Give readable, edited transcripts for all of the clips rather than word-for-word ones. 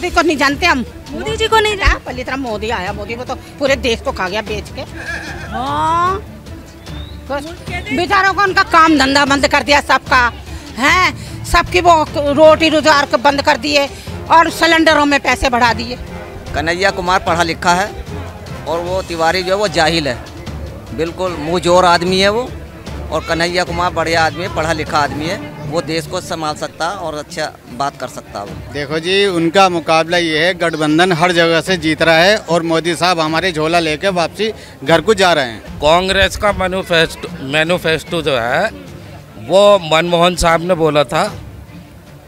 मोदी को नहीं जानते हम, मोदी जी को नहीं जानते। पहली तरह मोदी आया, मोदी को तो पूरे देश को खा गया बेच के। हाँ बेचारों को उनका काम धंधा बंद कर दिया सबका, हैं सबकी वो रोटी रोजगार को बंद कर दिए और सिलेंडरों में पैसे बढ़ा दिए। कन्हैया कुमार पढ़ा लिखा है और वो तिवारी जो है वो जाहिल है, बिल्कुल मुँह जोर आदमी है वो। और कन्हैया कुमार बढ़िया आदमी है, पढ़ा लिखा आदमी है, वो देश को संभाल सकता और अच्छा बात कर सकता वो। देखो जी उनका मुकाबला ये है, गठबंधन हर जगह से जीत रहा है और मोदी साहब हमारे झोला लेके वापसी घर को जा रहे हैं। कांग्रेस का मैनिफेस्टो जो है वो मनमोहन साहब ने बोला था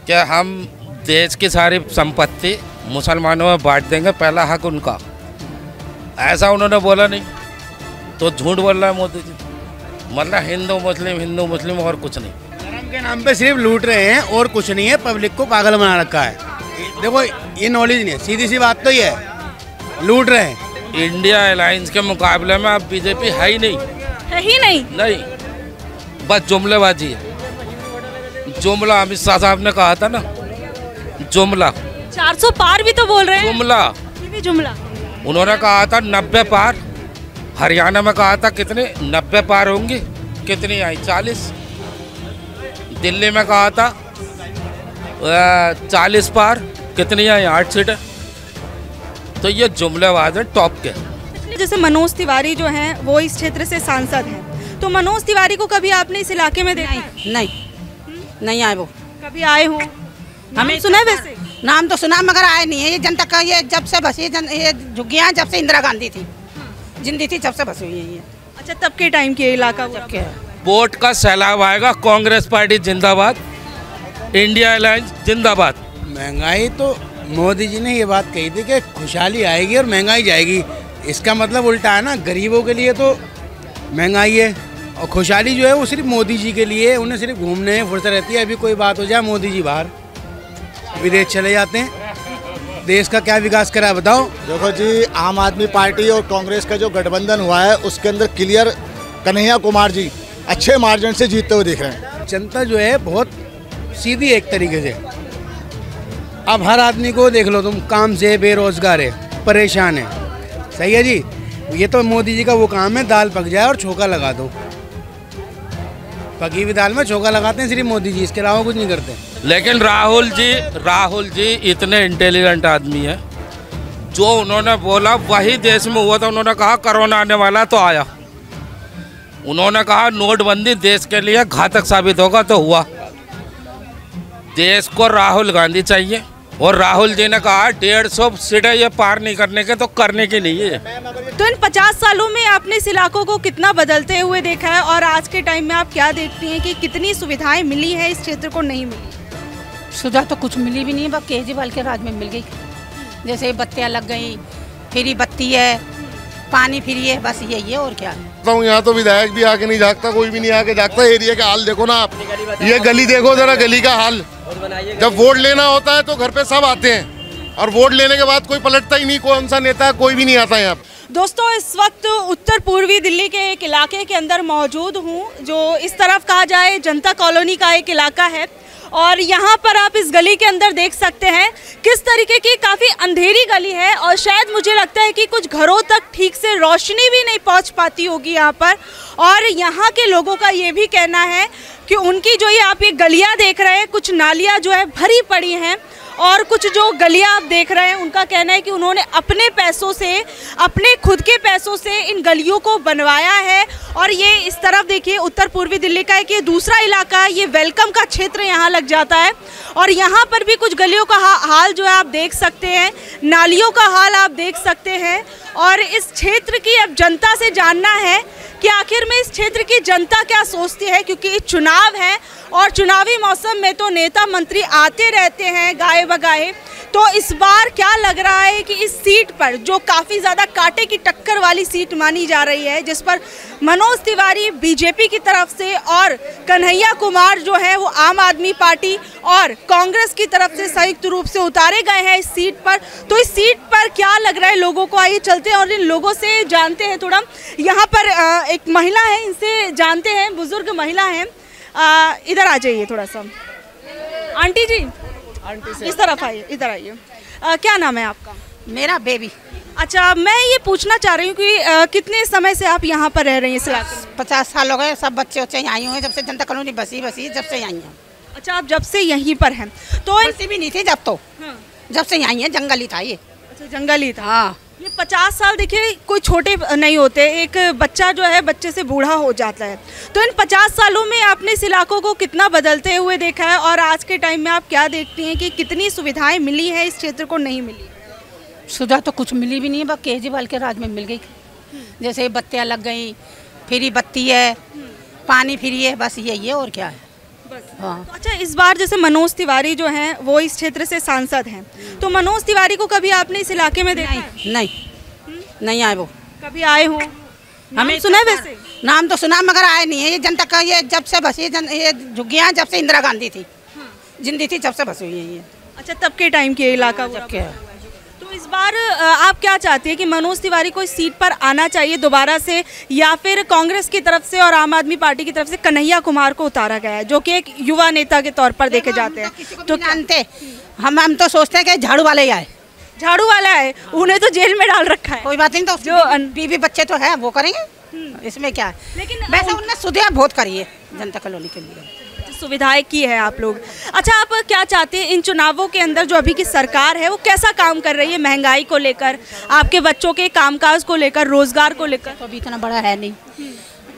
कि हम देश की सारी संपत्ति मुसलमानों में बांट देंगे, पहला हक उनका। ऐसा उन्होंने बोला नहीं, तो झूठ बोल रहा है मोदी जी। मतलब हिंदू मुस्लिम और कुछ नहीं, के नाम पे सिर्फ लूट रहे हैं और कुछ नहीं है। पब्लिक को पागल बना रखा है, देखो ये नॉलेज नहीं है, सीधी सी बात तो ये है, लूट रहे हैं। इंडिया अलायंस के मुकाबले में अब बीजेपी है ही नहीं, है ही नहीं, नहीं, बस जुमलेबाजी है। जुमला अमित शाह साहब ने कहा था ना, जुमला 400 पार भी तो बोल रहे हैं, जुमला उन्होंने कहा था 90 पार। हरियाणा में कहा था कितने 90 पार होंगी, कितनी आई 40। दिल्ली में कहा था 40 पार, कितनी है 8 सीटें। तो ये जुमलेबाज है टॉप के। जैसे मनोज तिवारी जो हैं वो इस क्षेत्र से सांसद हैं, तो मनोज तिवारी को कभी आपने इस इलाके में देखा? नहीं आए वो, कभी आए हो? हमें सुना है, वैसे नाम तो सुना मगर आए नहीं है। ये जनता का ये जब से बसी ये झुग्गियाँ, जब से इंदिरा गांधी थी जिंदी थी जब से बसी हुई है ये। अच्छा तब के टाइम के इलाका वोट का सैलाब आएगा। कांग्रेस पार्टी जिंदाबाद, इंडिया अलायंस जिंदाबाद। महंगाई तो मोदी जी ने ये बात कही थी कि खुशहाली आएगी और महंगाई जाएगी, इसका मतलब उल्टा है ना। गरीबों के लिए तो महंगाई है और खुशहाली जो है वो सिर्फ मोदी जी के लिए, उन्हें सिर्फ घूमने में फुर्सत रहती है। अभी कोई बात हो जाए मोदी जी बाहर विदेश चले जाते हैं, देश का क्या विकास करा है बताओ। देखो जी आम आदमी पार्टी और कांग्रेस का जो गठबंधन हुआ है उसके अंदर क्लियर कन्हैया कुमार जी अच्छे मार्जिन से जीतते हुए दिख रहे हैं। जनता जो है बहुत सीधी एक तरीके से, अब हर आदमी को देख लो तुम, काम से बेरोजगार है, परेशान है। सही है जी, ये तो मोदी जी का वो काम है, दाल पक जाए और छोका लगा दो। पकी हुई दाल में छोका लगाते हैं सिर्फ मोदी जी, इसके अलावा कुछ नहीं करते। लेकिन राहुल जी इतने इंटेलिजेंट आदमी है, जो उन्होंने बोला वही देश में हुआ था। उन्होंने कहा कोरोना आने वाला तो आया, उन्होंने कहा नोटबंदी देश के लिए घातक साबित होगा तो हुआ। देश को राहुल गांधी चाहिए और राहुल जी ने कहा 150 सीटें ये पार नहीं करने के तो करने के लिए। तो इन 50 सालों में आपने इस इलाकों को कितना बदलते हुए देखा है और आज के टाइम में आप क्या देखती हैं कि कितनी सुविधाएं मिली है इस क्षेत्र को? नहीं मिली सुविधा, तो कुछ मिली भी नहीं, बस केजरीवाल के राज में मिल गई। जैसे बत्तियाँ लग गई, फ्री बत्ती है, पानी फ्री है, बस यही है और क्या। तो यहाँ तो विधायक भी आके नहीं जागता, कोई भी नहीं आके जागता। एरिया का हाल देखो ना आप, ये गली देखो जरा, गली का हाल। जब वोट लेना होता है तो घर पे सब आते हैं और वोट लेने के बाद कोई पलटता ही नहीं, कौन सा नेता कोई भी नहीं आता यहाँ। दोस्तों इस वक्त उत्तर पूर्वी दिल्ली के एक इलाके के अंदर मौजूद हूँ, जो इस तरफ कहा जाए जनता कॉलोनी का एक इलाका है। और यहाँ पर आप इस गली के अंदर देख सकते हैं किस तरीके की काफ़ी अंधेरी गली है और शायद मुझे लगता है कि कुछ घरों तक ठीक से रोशनी भी नहीं पहुँच पाती होगी यहाँ पर। और यहाँ के लोगों का ये भी कहना है कि उनकी जो ये आप ये गलियाँ देख रहे हैं, कुछ नालियाँ जो है भरी पड़ी हैं और कुछ जो गलियां आप देख रहे हैं, उनका कहना है कि उन्होंने अपने पैसों से, अपने खुद के पैसों से इन गलियों को बनवाया है। और ये इस तरफ देखिए उत्तर पूर्वी दिल्ली का है कि दूसरा इलाका है, ये वेलकम का क्षेत्र यहाँ लग जाता है। और यहाँ पर भी कुछ गलियों का हाल जो है आप देख सकते हैं, नालियों का हाल आप देख सकते हैं। और इस क्षेत्र की अब जनता से जानना है कि आखिर में इस क्षेत्र की जनता क्या सोचती है, क्योंकि चुनाव है और चुनावी मौसम में तो नेता मंत्री आते रहते हैं गाए बगाए। तो इस बार क्या लग रहा है कि इस सीट पर, जो काफ़ी ज़्यादा कांटे की टक्कर वाली सीट मानी जा रही है, जिस पर मनोज तिवारी बीजेपी की तरफ से और कन्हैया कुमार जो है वो आम आदमी पार्टी और कांग्रेस की तरफ से संयुक्त रूप से उतारे गए हैं इस सीट पर, तो इस सीट पर क्या लग रहा है लोगों को, आइए चलते हैं और इन लोगों से जानते हैं थोड़ा। यहाँ पर एक महिला है, इनसे जानते हैं, बुजुर्ग महिला हैं। इधर आ जाइए थोड़ा सा आंटी जी, इस तरफ आइए, इधर आइए। क्या नाम है आपका? मेरा बेबी। अच्छा, मैं ये पूछना चाह रही हूँ कि कितने समय से आप यहाँ पर रह रही हैं इस इलाके में? 50 साल हो गए। सब बच्चे वच्चे यहाँ हैं, जब से जनता कॉलोनी बसी जब से यहाँ हैं। अच्छा, आप जब से यहीं पर हैं? तो ऐसी भी नहीं थी जब, तो हाँ। जब से यहाँ हैं, जंगली था ये। अच्छा, जंगली था। हाँ, ये 50 साल देखिए कोई छोटे नहीं होते, एक बच्चा जो है बच्चे से बूढ़ा हो जाता है। तो इन 50 सालों में आपने इस इलाकों को कितना बदलते हुए देखा है और आज के टाइम में आप क्या देखती हैं कि कितनी सुविधाएं मिली हैं इस क्षेत्र को नहीं मिली? सुविधा तो कुछ मिली भी नहीं है, बस केजरीवाल के राज में मिल गई। जैसे बत्तियाँ लग गई, फ्री बत्ती है, पानी फ्री है, बस यही है और क्या है बस। हाँ। तो अच्छा, इस बार जैसे मनोज तिवारी जो हैं वो इस क्षेत्र से सांसद हैं, तो मनोज तिवारी को कभी आपने इस इलाके में देखा है? नहीं आए वो। कभी आए हो? हमें सुना है, वैसे नाम तो सुना मगर आए नहीं है। ये जनता का ये जब से बसी, ये झुग्गियाँ जब से इंदिरा गांधी थी जिंदी थी जब से बसी हुई है ये। अच्छा, तब के टाइम के इलाका है। इस बार आप क्या चाहती है कि मनोज तिवारी को इस सीट पर आना चाहिए दोबारा से, या फिर कांग्रेस की तरफ से और आम आदमी पार्टी की तरफ से कन्हैया कुमार को उतारा गया है जो कि एक युवा नेता के तौर पर देखे जाते हैं? तो जानते हम तो सोचते हैं कि झाड़ू वाले आए। झाड़ू वाला है, उन्हें तो जेल में डाल रखा है। कोई बात नहीं, तो जो बीवी बच्चे तो है वो करेंगे, इसमें क्या है। लेकिन वैसे उन्होंने सुविधा बहुत करी है जनता कॉलोनी के लिए, सुविधाएं की है आप लोग। अच्छा, आप क्या चाहते हैं इन चुनावों के अंदर जो अभी की सरकार है वो कैसा काम कर रही है महंगाई को लेकर, आपके बच्चों के कामकाज को लेकर, रोजगार को लेकर? तो अभी इतना बड़ा है नहीं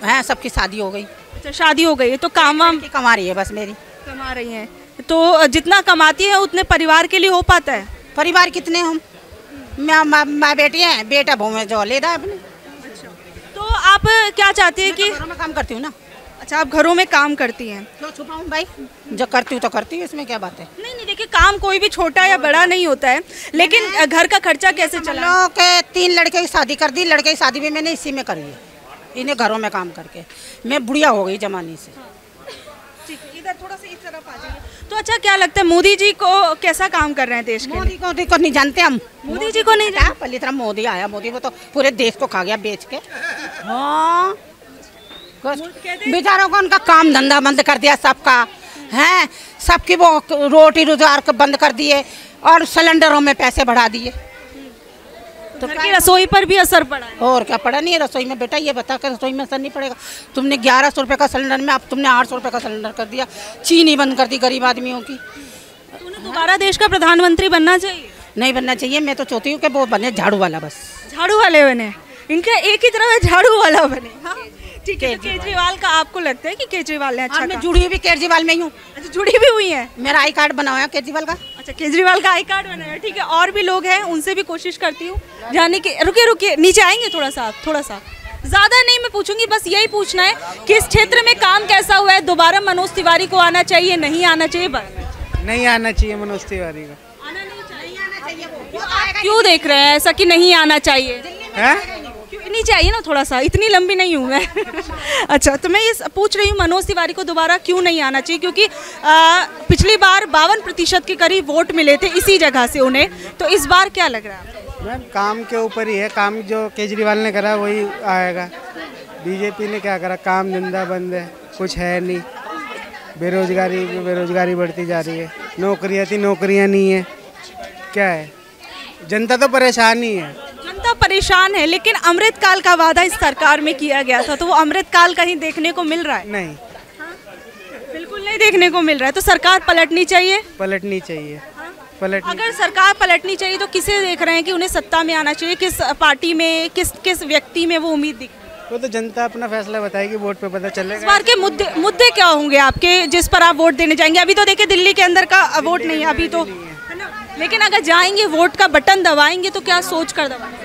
है, सबकी शादी हो गई। अच्छा, शादी हो गई है, तो काम वाम कमा रही है बस। मेरी कमा रही है, तो जितना कमाती है उतने परिवार के लिए हो पाता है? परिवार कितने हम, मैं बेटी है, बेटा बहु में जो लेदा है अपने। तो आप क्या चाहती है कि मैं काम करती हूँ ना? अच्छा, आप घरों में काम करती हैं? तो छुपाऊं भाई, जो करती हूँ तो करती हूँ, इसमें क्या बात है। नहीं देखिए, काम कोई भी छोटा या बड़ा नहीं होता है, लेकिन घर का खर्चा कैसे चला के 3 लड़के की शादी कर दी, लड़के की शादी भी मैंने इसी में करी है, इन्हें घरों में काम करके। मैं बुढ़िया हो गई जमाने से। ठीक है, इधर थोड़ा सा इस तरफ आ जाइए। तो अच्छा, क्या लगता है मोदी जी को कैसा काम कर रहे हैं देश के? मोदी को नहीं जानते हम, मोदी जी को नहीं जानते। पहली तरह मोदी आया, मोदी वो तो पूरे देश को खा गया बेच के। हाँ, बेचारों को उनका काम धंधा बंद कर दिया सबका, हैं, सबकी वो रोटी रोजगार बंद कर दिए और सिलेंडरों में पैसे बढ़ा दिए। तो रसोई पर भी असर पड़ा है। और क्या पड़ा नहीं है रसोई में बेटा, ये बता कर रसोई में असर नहीं पड़ेगा। तुमने 1100 रुपये का सिलेंडर में अब तुमने 800 रुपये का सिलेंडर कर दिया। चीनी बंद कर दी गरीब आदमियों की। दोबारा देश का प्रधानमंत्री बनना चाहिए? नहीं बनना चाहिए, मैं तो चाहती हूँ कि वो बने झाड़ू वाला, बस झाड़ू वाले बने, इनका एक ही तरह झाड़ू वाला बने। ठीक है, केजरीवाल का आपको लगता है कि केजरीवाल ने अच्छा? मैं जुड़ी भी केजरीवाल में ही हूँ। अच्छा, जुड़ी भी हुई है? मेरा आई कार्ड बना हुआ है केजरीवाल का। अच्छा, केजरीवाल का आई कार्ड बना हुआ है, ठीक है। और भी लोग हैं, उनसे भी कोशिश करती हूँ जाने की। रुकिए, नीचे आएंगे थोड़ा सा, ज़्यादा नहीं मैं पूछूंगी, बस यही पूछना है कि इस क्षेत्र में काम कैसा हुआ है, दोबारा मनोज तिवारी को आना चाहिए नहीं आना चाहिए? बस नहीं आना चाहिए मनोज तिवारी का। आना नहीं चाहिए, क्यों देख रहे हैं ऐसा कि नहीं आना चाहिए? नहीं चाहिए ना, थोड़ा सा, इतनी लंबी नहीं हूँ मैं। अच्छा, तो मैं ये पूछ रही हूँ मनोज तिवारी को दोबारा क्यों नहीं आना चाहिए, क्योंकि पिछली बार 52% के करीब वोट मिले थे इसी जगह से उन्हें, तो इस बार क्या लग रहा है? मैम, काम के ऊपर ही है, काम जो केजरीवाल ने करा वही आएगा। बीजेपी ने क्या करा, काम धंधा बंद है, कुछ है नहीं, बेरोजगारी बढ़ती जा रही है, नौकरियाँ नहीं है, क्या है, जनता तो परेशान ही है। परेशान है, लेकिन अमृतकाल का वादा इस सरकार में किया गया था, तो वो अमृतकाल कहीं देखने को मिल रहा है? नहीं, बिल्कुल नहीं देखने को मिल रहा है। तो सरकार पलटनी चाहिए, पलटनी चाहिए। अगर सरकार पलटनी चाहिए तो किसे देख रहे हैं कि उन्हें सत्ता में आना चाहिए, किस पार्टी में, किस व्यक्ति में वो उम्मीद दिख? वो तो जनता अपना फैसला बताएगी, वोट पे पता चलेगा। इस बार के मुद्दे क्या होंगे आपके जिस पर आप वोट देने जाएंगे? अभी तो देखिए दिल्ली के अंदर का वोट नहीं है अभी तो, लेकिन अगर जाएंगे वोट का बटन दबाएंगे तो क्या सोच कर दबाएंगे?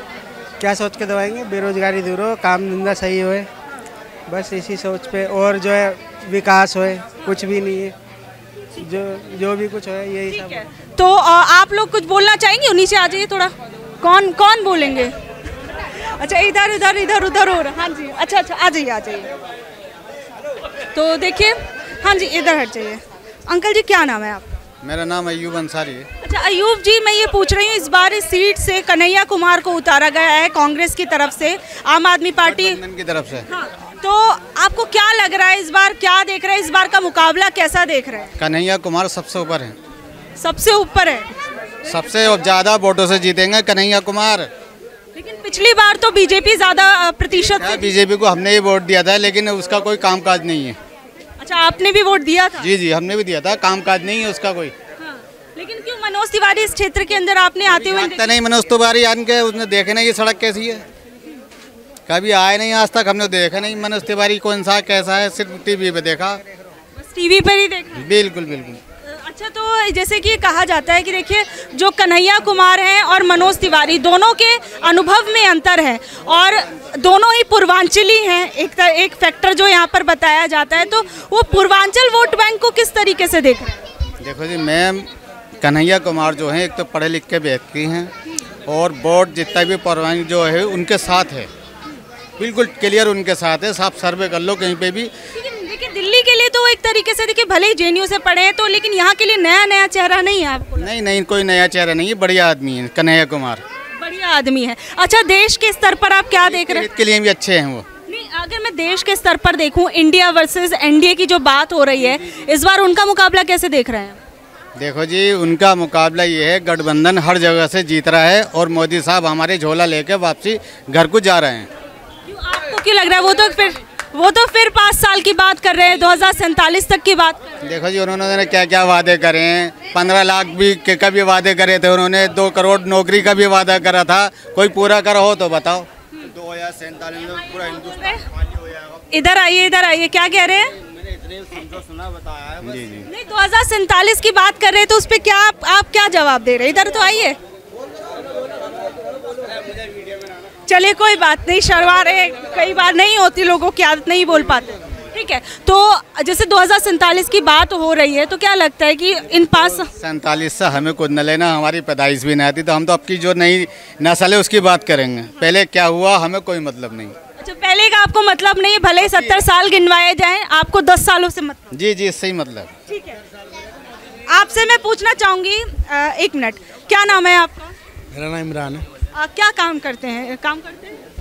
क्या सोच के दवाएंगे, बेरोजगारी दूर हो, काम धंधा सही होए, बस इसी सोच पे। और जो है विकास होए, कुछ भी नहीं है, जो भी कुछ होए यही सब है। तो आप लोग कुछ बोलना चाहेंगे? उन्हीं से आ जाइए थोड़ा। कौन बोलेंगे? अच्छा, इधर और हाँ जी। अच्छा, आ जाइए। तो देखिए, हाँ जी, इधर हट जाइए। अंकल जी, क्या नाम है आप? मेरा नाम अय्यूब अंसारी है। अच्छा अय्यूब जी, मैं ये पूछ रही हूँ, इस बार इस सीट से कन्हैया कुमार को उतारा गया है कांग्रेस की तरफ से, आम आदमी पार्टी की तरफ से। हाँ, तो आपको क्या लग रहा है इस बार, क्या देख रहे हैं, इस बार का मुकाबला कैसा देख रहे हैं? कन्हैया कुमार सबसे ऊपर है। सबसे ऊपर है, सबसे ज़्यादा वोटों से जीतेंगे कन्हैया कुमार। लेकिन पिछली बार तो बीजेपी ज़्यादा प्रतिशत, बीजेपी को हमने ही वोट दिया था लेकिन उसका कोई कामकाज नहीं है। अच्छा, आपने भी वोट दिया था? जी जी, हमने भी दिया था, कामकाज नहीं है उसका कोई। हाँ। लेकिन क्यों मनोज तिवारी इस क्षेत्र के अंदर आपने आते हुए लगता नहीं? मनोज तिवारी आने, उसने देखे नहीं ये सड़क कैसी है, कभी आए नहीं आज तक, हमने देखा नहीं मनोज तिवारी को इंसान कैसा है, सिर्फ टीवी पे देखा, बस टीवी पर ही देखा। बिल्कुल बिल्कुल। अच्छा, तो जैसे कि कहा जाता है कि देखिए जो कन्हैया कुमार हैं और मनोज तिवारी दोनों के अनुभव में अंतर है और दोनों ही पूर्वांचली हैं, एक फैक्टर जो यहाँ पर बताया जाता है, तो वो पूर्वांचल वोट बैंक को किस तरीके से देख रहे हैं? देखो जी मैम, कन्हैया कुमार जो हैं एक तो पढ़े लिख के व्यक्ति हैं और वोट जितना भी पूर्वांचल जो है उनके साथ है, बिल्कुल क्लियर उनके साथ है, साफ सर्वे कर लो कहीं पे भी। लेकिन दिल्ली के लिए तो एक तरीके से देखिए भले ही JNU से पढ़े हैं तो, लेकिन यहाँ के लिए नया नया चेहरा नहीं है आपको? नहीं नहीं, कोई नया चेहरा नहीं है, बढ़िया आदमी है कन्हैया कुमार, बढ़िया आदमी है। अच्छा, देश के स्तर पर आप क्या देख रहे हैं? के लिए भी अच्छे हैं वो। नहीं, अगर मैं देश के स्तर पर देखूँ इंडिया वर्सेज NDA की जो बात हो रही है इस बार, उनका मुकाबला कैसे देख रहे हैं? देखो जी, उनका मुकाबला ये है गठबंधन हर जगह से जीत रहा है और मोदी साहब हमारे झोला लेके वापसी घर को जा रहे हैं। आपको क्यों लग रहा है? वो तो फिर 5 साल की बात कर रहे हैं, 2047 तक की बात। देखो जी, उन्होंने क्या क्या वादे करे हैं, 15 लाख भी का भी वादे करे थे उन्होंने, 2 करोड़ नौकरी का भी वादा करा था, कोई पूरा करा हो तो बताओ। 2047 में पूरा हिंदुस्तान। इधर आइए, क्या कह रहे हैं? नहीं, 2047 की बात कर रहे हैं तो उस पर क्या आप क्या जवाब दे रहे हैं? इधर तो आइए। चले, कोई बात नहीं, शर्मा रहे, कई बार नहीं होती लोगों की आदत, नहीं बोल पाते, ठीक है। तो जैसे 2047 की बात हो रही है तो क्या लगता है कि इन 5 47 से हमें कुछ न लेना, हमारी पैदाइश भी नहीं आती तो हम तो आपकी जो नई नस्ल है उसकी बात करेंगे। पहले क्या हुआ हमें कोई मतलब नहीं। अच्छा, पहले का आपको मतलब नहीं, भले ही 70 साल गिनवाए जाए, आपको 10 सालों से मतलब? जी जी, इससे ही मतलब, ठीक है। आपसे मैं पूछना चाहूँगी, एक मिनट, क्या नाम है आपका? मेरा नाम इमरान है। क्या काम करते हैं?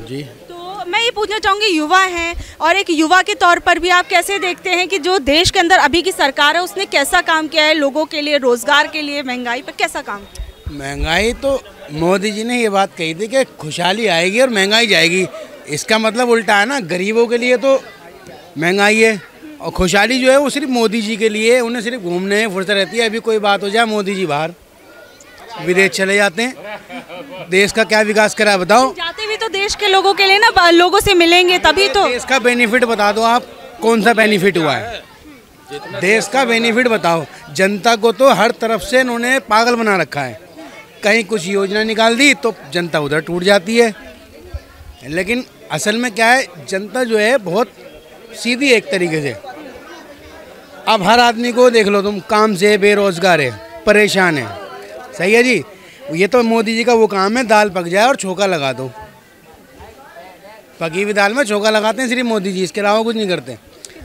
जी। तो मैं ये पूछना चाहूँगी, युवा हैं और एक युवा के तौर पर भी आप कैसे देखते हैं कि जो देश के अंदर अभी की सरकार है उसने कैसा काम किया है लोगों के लिए, रोजगार के लिए, महंगाई पर कैसा काम किया? महंगाई तो मोदी जी ने ये बात कही थी कि खुशहाली आएगी और महंगाई जाएगी, इसका मतलब उल्टा है ना, गरीबों के लिए तो महंगाई है और खुशहाली जो है वो सिर्फ मोदी जी के लिए, उन्हें सिर्फ घूमने में फुर्सत रहती है। अभी कोई बात हो जाए मोदी जी बाहर विदेश चले जाते हैं, देश का क्या विकास करा बताओ? जाते भी तो देश के लोगों के लिए ना, लोगों से मिलेंगे तभी तो। देश का बेनिफिट बता दो आप, कौन सा बेनिफिट हुआ है? देश का बेनिफिट बताओ। जनता को तो हर तरफ से इन्होंने पागल बना रखा है, कहीं कुछ योजना निकाल दी तो जनता उधर टूट जाती है, लेकिन असल में क्या है, जनता जो है बहुत सीधी एक तरीके से। अब हर आदमी को देख लो तुम, काम से बेरोजगार है, परेशान है, सही है जी। ये तो मोदी जी का वो काम है, दाल पक जाए और छोका लगा दो, पकी हुई दाल में छोका लगाते हैं सिर्फ मोदी जी, इसके अलावा कुछ नहीं करते।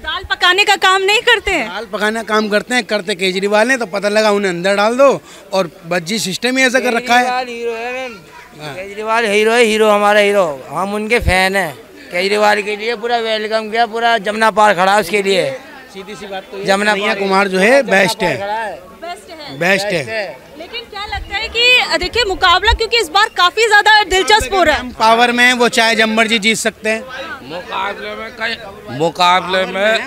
दाल पकाने का काम नहीं करते हैं? दाल पकाने का काम करते हैं, करते केजरीवाल ने, तो पता लगा उन्हें अंदर डाल दो और बज्जी सिस्टम ही ऐसा कर रखा है। केजरीवाल हीरो है, हीरो हमारा हीरो, हम उनके फैन हैं। केजरीवाल के लिए पूरा वेलकम किया, पूरा जमुना पार खड़ा उसके लिए, सीधी सी बात। जमुना कुमार जो है बेस्ट है, बेस्ट है। लेकिन क्या लगता है कि देखिए मुकाबला क्योंकि इस बार काफी ज्यादा दिलचस्प हो रहा है, पावर में वो चाहे जम्बर जी जीत सकते हैं। मुकाबले में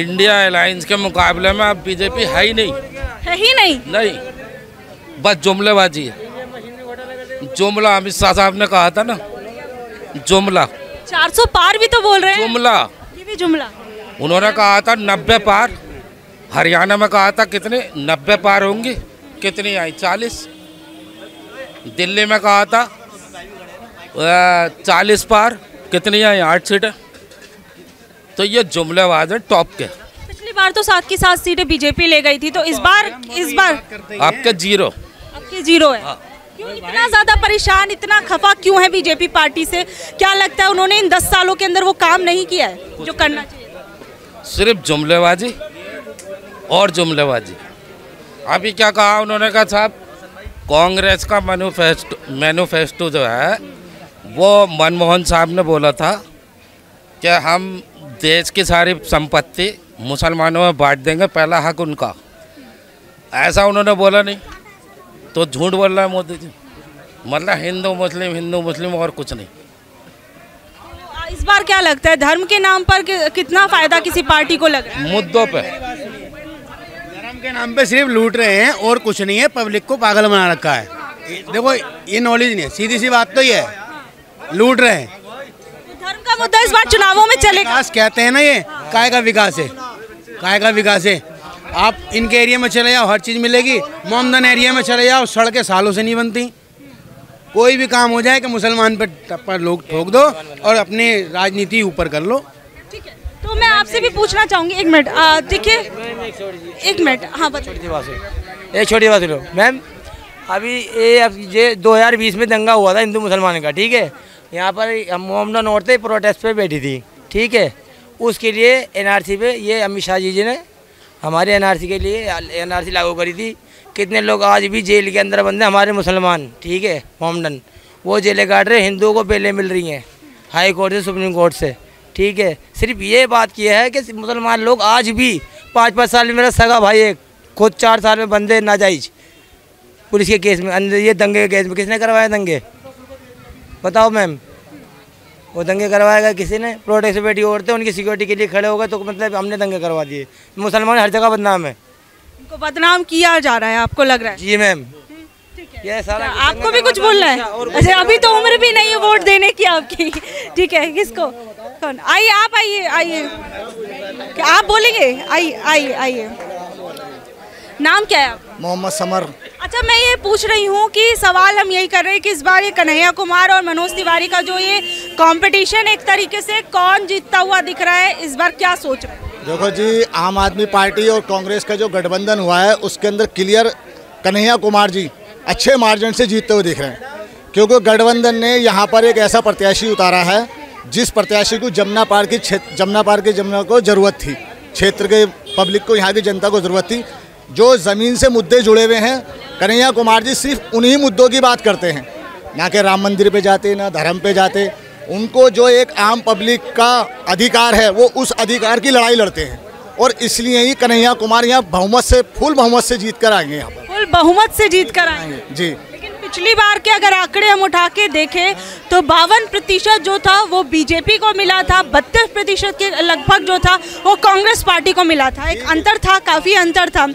इंडिया अलायंस के मुकाबले में अब बीजेपी है ही नहीं, है ही नहीं, बस जुमलेबाजी है। जुमला अमित शाह साहब ने कहा था ना, जुमला 400 पार भी तो बोल रहे हैं, जुमला, ये भी जुमला। उन्होंने कहा था 90 पार, हरियाणा में कहा था कितने 90 पार होंगी, कितनी आई 40। दिल्ली में कहा था 40 पार, कितनी आई 8 सीटें। तो ये जुमलेबाज है टॉप के। पिछली बार तो 7 की 7 सीटें बीजेपी ले गई थी, तो इस बार आपके जीरो है। क्यों इतना ज़्यादा परेशान, इतना खफा क्यों है बीजेपी पार्टी से? क्या लगता है उन्होंने इन 10 सालों के अंदर वो काम नहीं किया है जो करना चाहिए? सिर्फ जुमलेबाजी और जुमलेबाजी। अभी क्या कहा उन्होंने? कहा साहब कांग्रेस का मैनिफेस्टो जो है वो मनमोहन साहब ने बोला था कि हम देश की सारी संपत्ति मुसलमानों में बांट देंगे, पहला हक उनका। ऐसा उन्होंने बोला नहीं, तो झूठ बोल रहा है मोदी जी, मतलब हिंदू मुस्लिम और कुछ नहीं। इस बार क्या लगता है धर्म के नाम पर कितना फायदा किसी पार्टी को लग रहा है? मुद्दों पे, धर्म के नाम पे सिर्फ लूट रहे हैं और कुछ नहीं है, पब्लिक को पागल बना रखा है। देखो ये नॉलेज नहीं है, सीधी सी बात तो ये है, लूट रहे हैं। धर्म का मुद्दा इस बार चुनावों में चलेगा। विकास कहते हैं ना, ये काय का विकास है, काय का विकास है। आप इनके एरिया में चले जाओ हर चीज़ मिलेगी, मोमदन एरिया में चले जाओ सड़कें सालों से नहीं बनती। कोई भी काम हो जाए कि मुसलमान पर लोग ठोक दो और अपने राजनीति ऊपर कर लो। ठीक है, तो मैं आपसे भी पूछना चाहूँगी, एक मिनट देखिए, एक मिनट, हाँ बताइए। एक छोटी बात लो मैम, अभी ये 2020 में दंगा हुआ था हिंदू मुसलमान का, ठीक है। यहाँ पर मोमडन औरतें प्रोटेस्ट पे बैठी थी, ठीक है। उसके लिए NRC पे ये अमित शाह जी ने हमारे NRC के लिए NRC लागू करी थी। कितने लोग आज भी जेल के अंदर बंद हैं हमारे मुसलमान, ठीक है, मोमडन, वो जेलें काट रहे, हिंदुओं को बेलें मिल रही हैं हाई कोर्ट से, सुप्रीम कोर्ट से, ठीक है। सिर्फ ये बात की है कि मुसलमान लोग आज भी 5-5 साल में, मेरा सगा भाई एक खुद 4 साल में बंदे नाजायज पुलिस के केस में अंदर, ये दंगे के केस में किसने करवाया दंगे बताओ मैम? वो दंगे करवाएगा किसी ने? प्रोटेस्ट बेटी औरतें उनकी सिक्योरिटी के लिए खड़े हो गए, तो मतलब हमने दंगे करवा दिए। मुसलमान हर जगह बदनाम है, उनको बदनाम किया जा रहा है, आपको लग रहा है? जी मैम, ठीक है। सारा आपको भी कुछ बोलना है? अच्छा, अभी तो उम्र भी नहीं है वोट देने की आपकी, ठीक है। किसको कौन? आइए आप, आइए आइए, आप बोलेंगे, आइए आइए आइए। नाम क्या है आप? मोहम्मद समर। अच्छा, मैं ये पूछ रही हूँ कि सवाल हम यही कर रहे हैं कि इस बार ये कन्हैया कुमार और मनोज तिवारी का जो ये कंपटीशन, एक तरीके से कौन जीतता हुआ दिख रहा है इस बार, क्या सोच रहे हैं? देखो जी, आम आदमी पार्टी और कांग्रेस का जो गठबंधन हुआ है उसके अंदर क्लियर कन्हैया कुमार जी अच्छे मार्जिन से जीतते हुए दिख रहे हैं, क्योंकि गठबंधन ने यहाँ पर एक ऐसा प्रत्याशी उतारा है जिस प्रत्याशी को जमुना पार की ज़रूरत थी, क्षेत्र के पब्लिक को, यहाँ की जनता को ज़रूरत थी, जो ज़मीन से मुद्दे जुड़े हुए हैं। कन्हैया कुमार जी सिर्फ उन्हीं मुद्दों की बात करते हैं, ना कि राम मंदिर पे जाते, ना धर्म पे जाते। उनको जो एक आम पब्लिक का अधिकार है वो उस अधिकार की लड़ाई लड़ते हैं, और इसलिए ही कन्हैया कुमार यहाँ फुल बहुमत से जीत कर आएंगे। यहाँ पर फुल बहुमत से जीत कर आएंगे जी। लेकिन पिछली बार के अगर आंकड़े हम उठा के देखें तो 52% जो था वो बीजेपी को मिला था, 32% के लगभग जो था वो कांग्रेस पार्टी को मिला था। एक अंतर था, काफ़ी अंतर था,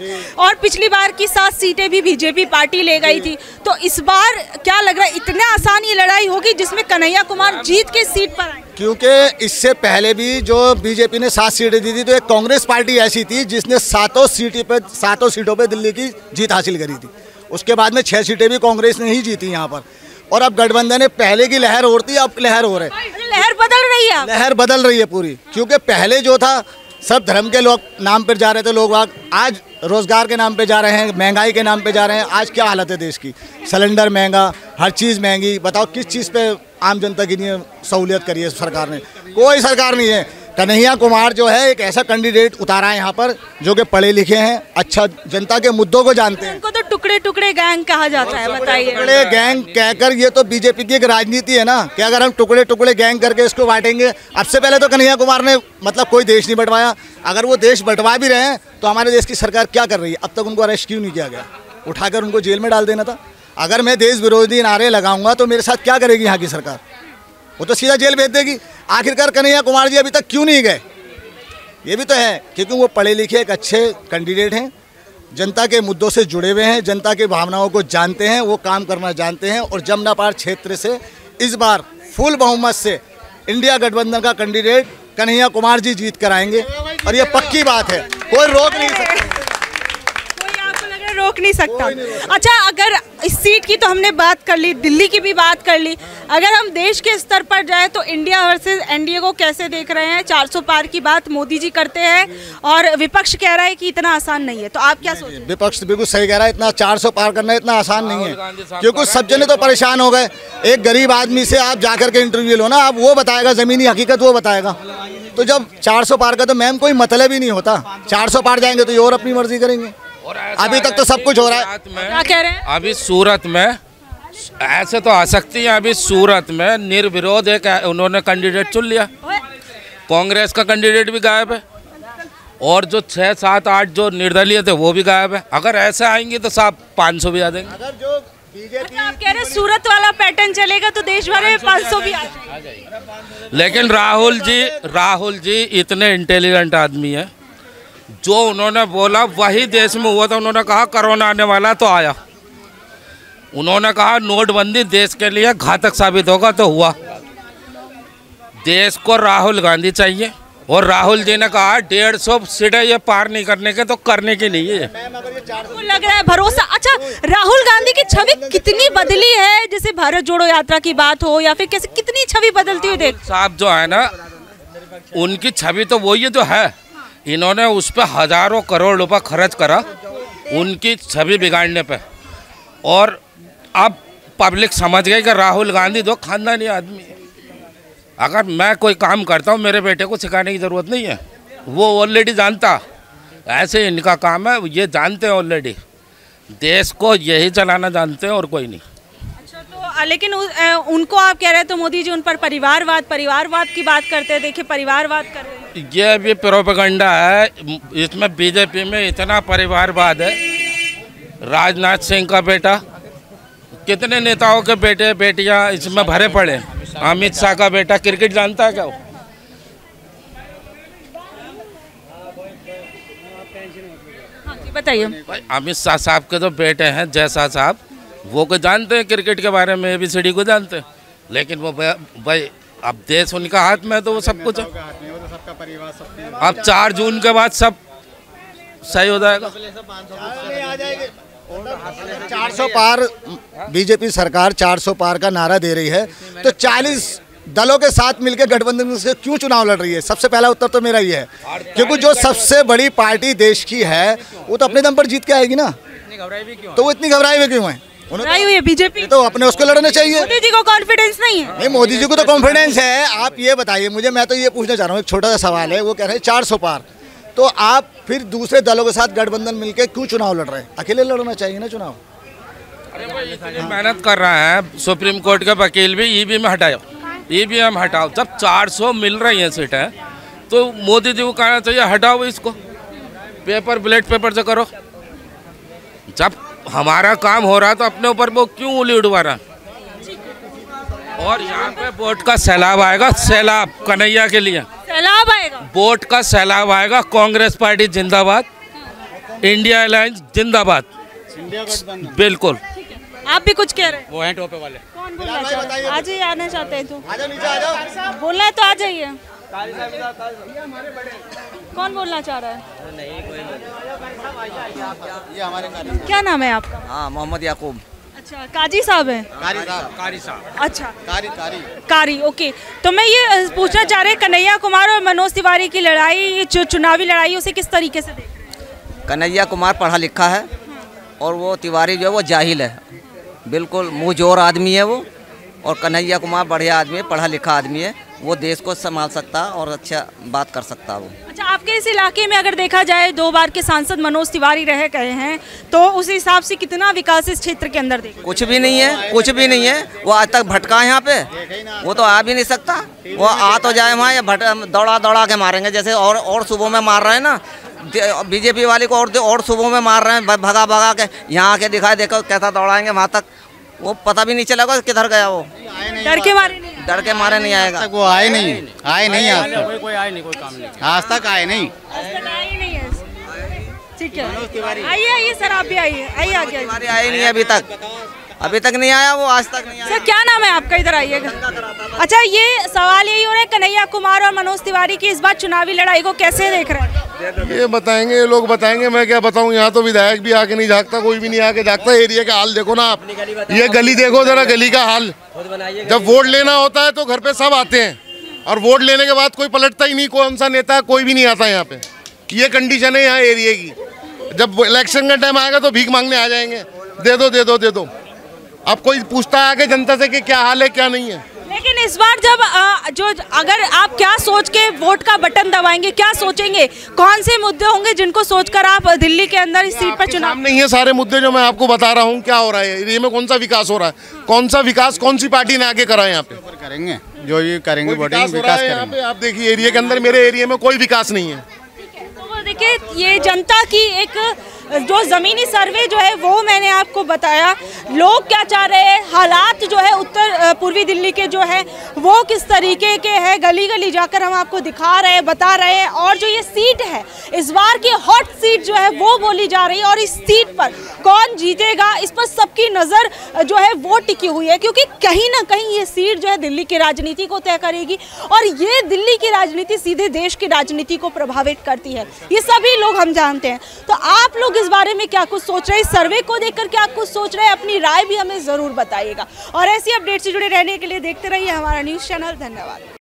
और पिछली बार की 7 सीटें भी बीजेपी पार्टी ले गई थी। तो इस बार क्या लग रहा है, इतने आसान ये लड़ाई होगी जिसमें कन्हैया कुमार जीत के सीट पर आए? क्योंकि इससे पहले भी जो बीजेपी ने 7 सीटें दी थी, तो एक कांग्रेस पार्टी ऐसी थी जिसने सातों सीटों पर दिल्ली की जीत हासिल करी थी। उसके बाद में 6 सीटें भी कांग्रेस ने ही जीती यहाँ पर, और अब गठबंधन है। पहले की लहर और थी, अब लहर हो रही है, लहर बदल रही है पूरी। क्योंकि पहले जो था सब धर्म के लोग नाम पर जा रहे थे, लोग आज रोजगार के नाम पे जा रहे हैं, महंगाई के नाम पे जा रहे हैं। आज क्या हालत है देश की, सिलेंडर महंगा, हर चीज़ महंगी। बताओ किस चीज़ पे आम जनता की लिए सहूलियत करी है सरकार ने? कोई सरकार नहीं है। कन्हैया कुमार जो है एक ऐसा कैंडिडेट उतारा है यहाँ पर जो कि पढ़े लिखे हैं, अच्छा, जनता के मुद्दों को जानते हैं। उनको तो टुकड़े टुकड़े गैंग कहा जाता है, बताइए। टुकड़े गैंग कहकर, ये तो बीजेपी की एक राजनीति है ना, कि अगर हम टुकड़े टुकड़े गैंग करके इसको बांटेंगे। अब से पहले तो कन्हैया कुमार ने मतलब कोई देश नहीं बंटवाया। अगर वो देश बंटवा भी रहे हैं तो हमारे देश की सरकार क्या कर रही है? अब तक उनको अरेस्ट क्यों नहीं किया गया? उठाकर उनको जेल में डाल देना था। अगर मैं देश विरोधी नारे लगाऊंगा तो मेरे साथ क्या करेगी यहाँ की सरकार? वो तो सीधा जेल भेज देगी। आखिरकार कन्हैया कुमार जी अभी तक क्यों नहीं गए, ये भी तो है, क्योंकि वो पढ़े लिखे एक अच्छे कैंडिडेट हैं, जनता के मुद्दों से जुड़े हुए हैं, जनता की भावनाओं को जानते हैं, वो काम करना जानते हैं। और जमुना पार क्षेत्र से इस बार फुल बहुमत से इंडिया गठबंधन का कैंडिडेट कन्हैया कुमार जी जीत कर आएंगे, और ये पक्की बात है, कोई रोक नहीं सकता, रोक नहीं सकता। अच्छा, अगर इस सीट की तो हमने बात कर ली, दिल्ली की भी बात कर ली, अगर हम देश के स्तर पर जाए तो इंडिया वर्सेस NDA को कैसे देख रहे हैं? 400 पार की बात मोदी जी करते हैं और विपक्ष कह रहा है कि इतना आसान नहीं है, तो आप क्या सोचते हैं? विपक्ष बिल्कुल सही कह रहा है, इतना 400 पार करना इतना आसान नहीं है, क्योंकि सब जने तो परेशान हो गए। एक गरीब आदमी से आप जाकर के इंटरव्यू लो ना, आप वो बताएगा जमीनी हकीकत, वो बताएगा। तो जब 400 पार का तो मैम कोई मतलब ही नहीं होता। 400 पार जाएंगे तो ये और अपनी मर्जी करेंगे। अभी तक तो सब कुछ हो रहा है। क्या कह रहे हैं? अभी सूरत में ऐसे तो आ सकती है, अभी सूरत में निर्विरोध एक उन्होंने कैंडिडेट चुन लिया, कांग्रेस का कैंडिडेट भी गायब है। और जो 6, 7, 8 जो निर्दलीय थे वो भी गायब है। अगर ऐसे आएंगे तो साहब 500 भी आ जाएंगे। अगर जो बीजेपी आप कह रहे सूरत वाला पैटर्न चलेगा तो देश भर में 500 भी आ जाएंगे। लेकिन राहुल जी इतने इंटेलिजेंट आदमी है, जो उन्होंने बोला वही देश में हुआ था। उन्होंने कहा कोरोना आने वाला तो आया, उन्होंने कहा नोटबंदी देश के लिए घातक साबित होगा तो हुआ। देश को राहुल गांधी चाहिए और राहुल जी ने कहा 150 सीटें ये पार नहीं करने के तो करने के लिए लग रहा है भरोसा। अच्छा, राहुल गांधी की छवि कितनी बदली है, जैसे भारत जोड़ो यात्रा की बात हो या फिर कैसे कितनी छवि बदलती हुई देख साहब जो है ना, उनकी छवि तो वही है जो है। इन्होंने उस पर हजारों करोड़ रुपये खर्च करा उनकी छवि बिगाड़ने पे, और अब पब्लिक समझ गई कि राहुल गांधी जो खानदानी आदमी है। अगर मैं कोई काम करता हूँ मेरे बेटे को सिखाने की ज़रूरत नहीं है, वो ऑलरेडी जानता। ऐसे इनका काम है, ये जानते हैं ऑलरेडी, देश को यही चलाना जानते हैं और कोई नहीं। अच्छा, तो लेकिन उनको आप कह रहे हैं तो मोदी जी उन पर परिवारवाद की बात करते हैं। देखिए परिवारवाद कर रहे हैं, ये भी प्रोपेगेंडा है। इसमें बीजेपी में इतना परिवारवाद है। राजनाथ सिंह का बेटा, कितने नेताओं के बेटे बेटियां इसमें भरे पड़े। अमित शाह का बेटा क्रिकेट जानता है क्या? वो बताइए, अमित शाह साहब के जो बेटे हैं जय शाह साहब, वो को जानते हैं क्रिकेट के बारे में, ABCD को जानते हैं। लेकिन वो भाई अब देश उनका हाथ में है तो वो सब कुछ है। अब 4 जून के बाद सब सही हो जाएगा। 400 पार बीजेपी सरकार 400 पार का नारा दे रही है, तो 40 दलों के साथ मिलकर गठबंधन से क्यों चुनाव लड़ रही है? सबसे पहला उत्तर तो मेरा ये है, क्योंकि जो सबसे बड़ी पार्टी देश की है वो तो अपने दम पर जीत के आएगी ना, तो वो इतनी घबराई हुई क्यों है? बीजेपी तो अपने उसको लड़ना चाहिए। मोदी जी को कॉन्फिडेंस नहीं है? नहीं, मोदी जी को तो कॉन्फिडेंस है। आप ये बताइए मुझे, मैं तो ये पूछना चाह रहा हूँ, एक छोटा सा सवाल है। वो कह रहे हैं 400 पार, तो आप फिर दूसरे दलों के साथ गठबंधन मिलकर क्यों चुनाव लड़ रहे हैं? अकेले लड़ना चाहिए ना चुनाव। अरे भाई इतनी मेहनत कर रहा है, सुप्रीम कोर्ट के वकील भी EVM हटाओ, EVM हटाओ। जब 400 मिल रही है सीटें तो मोदी जी को कहना चाहिए हटाओ इसको, पेपर ब्लेट पेपर से करो। जब हमारा काम हो रहा तो अपने ऊपर वो क्यों उंगली उठवा रहा? और यहाँ पे वोट का सैलाब आएगा, सैलाब कन्हैया के लिए सैलाब आएगा, वोट का सैलाब आएगा। कांग्रेस पार्टी जिंदाबाद, इंडिया अलायंस जिंदाबाद, बिल्कुल। आप भी कुछ कह रहे हैं? वो हैं टोपे वाले। कौन बोल रहा है? आज ही आना चाहते हैं तो बोलना है तो आ जाइए। कौन बोलना चाह रहा है? नहीं कोई। ये हमारे क्या नाम है आपका? हाँ, मोहम्मद याकूब। अच्छा, काजी साहब हैं? कारी साहब। अच्छा, कारी, ओके। तो मैं ये पूछना चाह रहे, कन्हैया कुमार और मनोज तिवारी की लड़ाई, जो चुनावी लड़ाई, उसे किस तरीके से देख रहे हैं? कन्हैया कुमार पढ़ा लिखा है और वो तिवारी जो है वो जाहिल है, बिल्कुल मुँह जोर आदमी है वो। और कन्हैया कुमार बढ़िया आदमी है, पढ़ा लिखा आदमी है, वो देश को संभाल सकता और अच्छा बात कर सकता वो। अच्छा, आपके इस इलाके में अगर देखा जाए 2 बार के सांसद मनोज तिवारी रह गए हैं, तो उस हिसाब से कितना विकास इस क्षेत्र के अंदर देखा? कुछ भी नहीं है, कुछ भी नहीं है। वो आज तक भटका है यहाँ पे, वो तो आ भी नहीं सकता। वो आ तो जाए वहाँ, या दौड़ा के मारेंगे, जैसे और सूबों में मार रहे हैं ना बीजेपी वाले को, और सूबों में मार रहे हैं भगा के। यहाँ आके दिखाए, देखो कैसा दौड़ाएंगे वहाँ तक, वो पता भी नहीं चलेगा किधर गया। वो डर के मारे नहीं आएगा। वो आए नहीं आज तक आए नहीं। ठीक है, आइए सर, आप भी आइए। नहीं, अभी तक नहीं आया वो, आज तक नहीं आया। सर क्या नाम है आपका? इधर आइएगा। अच्छा, ये सवाल यही हो रहा है, कन्हैया कुमार और मनोज तिवारी की इस बार चुनावी लड़ाई को कैसे देख रहे हैं? ये बताएंगे, ये लोग बताएंगे, मैं क्या बताऊँ। यहाँ तो विधायक भी आके नहीं झाँकता, कोई भी नहीं आके झाँकता। एरिया का हाल देखो ना आप, ये गली देखो जरा, गली का हाल। जब वोट लेना होता है तो घर पे सब आते हैं, और वोट लेने के बाद कोई पलटता ही नहीं, कौन सा नेता कोई भी नहीं आता यहाँ पे। ये कंडीशन है यहाँ एरिया की। जब इलेक्शन का टाइम आएगा तो भीख मांगने आ जाएंगे, दे दो। अब कोई पूछता है आगे जनता से कि क्या हाल है क्या नहीं है। लेकिन इस बार जब अगर आप क्या सोच के वोट का बटन दबाएंगे, क्या सोचेंगे, कौन से मुद्दे होंगे जिनको सोचकर आप दिल्ली के अंदर इस सीट पर चुनाव? नहीं है सारे मुद्दे जो मैं आपको बता रहा हूँ। क्या हो रहा है एरिया में, कौन सा विकास हो रहा है, कौन सा विकास कौन सी पार्टी ने आगे करा है यहाँ पे करेंगे, जो ये करेंगे विकास। आप देखिए एरिया के अंदर, मेरे एरिया में कोई विकास नहीं है। के ये जनता की एक जो ज़मीनी सर्वे जो है वो मैंने आपको बताया, लोग क्या चाह रहे हैं, हालात जो है उत्तर पूर्वी दिल्ली के जो है वो किस तरीके के हैं, गली गली जाकर हम आपको दिखा रहे हैं, बता रहे हैं। और जो ये सीट है इस बार की हॉट सीट जो है वो बोली जा रही है और इस सीट पर कौन जीतेगा इस पर सबकी नज़र जो है वो टिकी हुई है, क्योंकि कहीं ना कहीं ये सीट जो है दिल्ली की राजनीति को तय करेगी और ये दिल्ली की राजनीति सीधे देश की राजनीति को प्रभावित करती है, ये सभी लोग हम जानते हैं। तो आप लोग इस बारे में क्या कुछ सोच रहे हैं, सर्वे को देखकर क्या कुछ सोच रहे हैं, अपनी राय भी हमें जरूर बताइएगा। और ऐसी अपडेट से जुड़े रहने के लिए देखते रहिए हमारा न्यूज़ चैनल। धन्यवाद।